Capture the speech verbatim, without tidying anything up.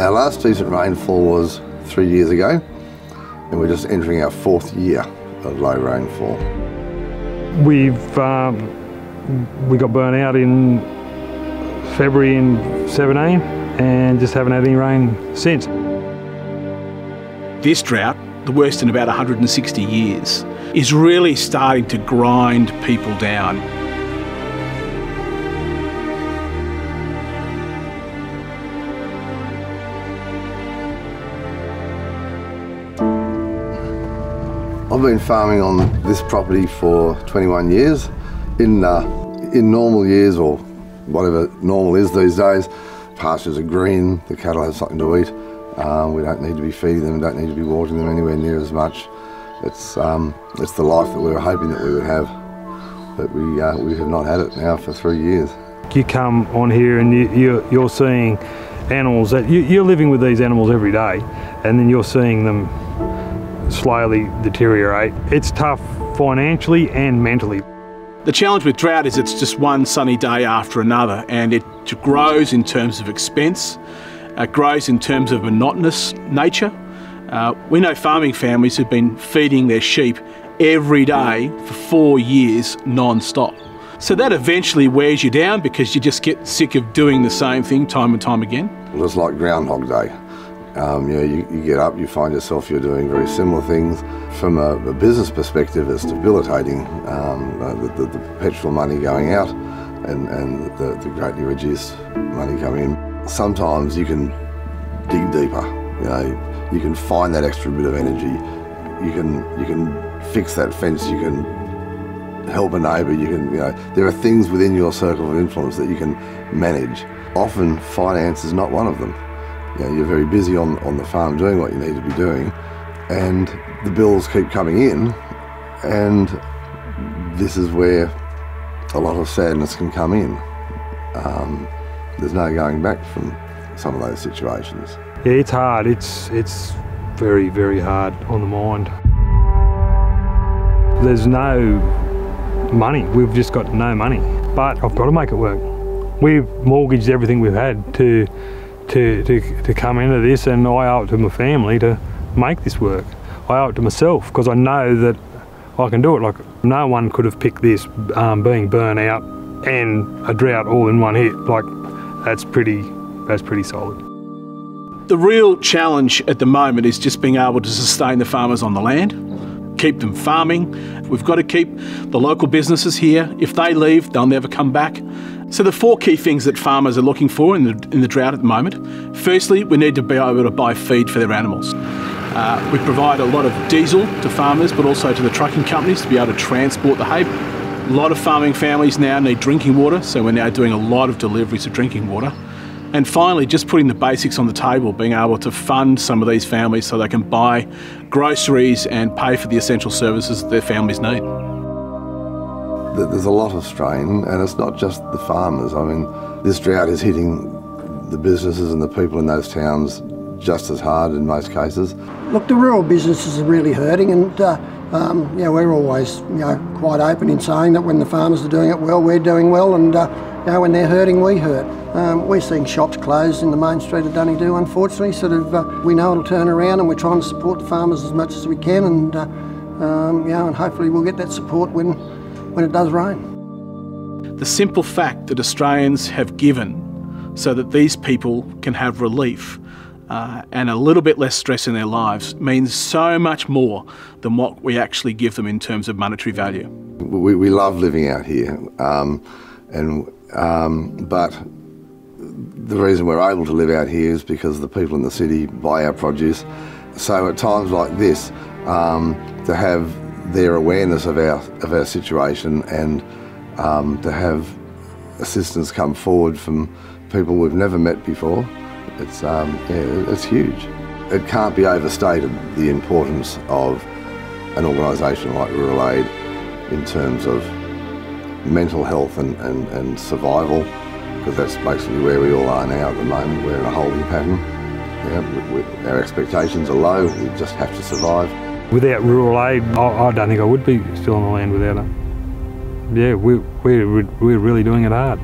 Our last decent rainfall was three years ago, and we're just entering our fourth year of low rainfall. We've um, we got burnt out in February in seventeen and just haven't had any rain since. This drought, the worst in about one hundred and sixty years, is really starting to grind people down. I've been farming on this property for twenty-one years. In, uh, in normal years, or whatever normal is these days, pastures are green, the cattle have something to eat. Um, we don't need to be feeding them, don't need to be watering them anywhere near as much. It's, um, it's the life that we were hoping that we would have, but we, uh, we have not had it now for three years. You come on here and you, you're, you're seeing animals that you, you're living with these animals every day, and then you're seeing them slowly deteriorate. It's tough financially and mentally. The challenge with drought is it's just one sunny day after another, and it grows in terms of expense, it grows in terms of monotonous nature. Uh, we know farming families who've been feeding their sheep every day for four years non-stop. So that eventually wears you down because you just get sick of doing the same thing time and time again. Well, it's like Groundhog Day. Um, you know, you, you get up, you find yourself you're doing very similar things. From a, a business perspective, it's debilitating, um, uh, the, the, the perpetual money going out and, and the, the greatly reduced money coming in. Sometimes you can dig deeper, you know, you can find that extra bit of energy, you can, you can fix that fence, you can help a neighbour, you can, you know, there are things within your circle of influence that you can manage. Often finance is not one of them. You know, you're very busy on, on the farm doing what you need to be doing, and the bills keep coming in, and this is where a lot of sadness can come in. Um, there's no going back from some of those situations. Yeah, it's hard. It's, it's very, very hard on the mind. There's no money. We've just got no money, but I've got to make it work. We've mortgaged everything we've had to To, to, to come into this, and I owe it to my family to make this work. I owe it to myself because I know that I can do it. Like, no one could have picked this, um, being burnt out and a drought all in one hit. Like, that's pretty, that's pretty solid. The real challenge at the moment is just being able to sustain the farmers on the land, keep them farming. We've got to keep the local businesses here. If they leave, they'll never come back. So the four key things that farmers are looking for in the, in the drought at the moment: firstly, we need to be able to buy feed for their animals. Uh, we provide a lot of diesel to farmers, but also to the trucking companies to be able to transport the hay. A lot of farming families now need drinking water, so we're now doing a lot of deliveries of drinking water. And finally, just putting the basics on the table, being able to fund some of these families so they can buy groceries and pay for the essential services that their families need. There's a lot of strain, and it's not just the farmers. I mean, this drought is hitting the businesses and the people in those towns just as hard in most cases. Look, the rural businesses are really hurting, and uh, um, you know, we're always, you know, quite open in saying that when the farmers are doing it well, we're doing well, and uh, you know, when they're hurting, we hurt. Um, we're seeing shops closed in the main street of Dunedoo, unfortunately. Sort of, uh, we know it'll turn around, and we're trying to support the farmers as much as we can, and uh, um, you know, and hopefully we'll get that support when. when it does rain. The simple fact that Australians have given so that these people can have relief uh, and a little bit less stress in their lives means so much more than what we actually give them in terms of monetary value. We, we love living out here, um, and, um, but the reason we're able to live out here is because the people in the city buy our produce. So at times like this, um, to have their awareness of our, of our situation, and um, to have assistance come forward from people we've never met before, it's, um, yeah, it's huge. It can't be overstated, the importance of an organisation like Rural Aid in terms of mental health and, and, and survival, because that's basically where we all are now at the moment. We're in a holding pattern. Yeah, we, we, our expectations are low, we just have to survive. Without Rural Aid, I, I don't think I would be still on the land without it. Yeah, we, we, we're really doing it hard.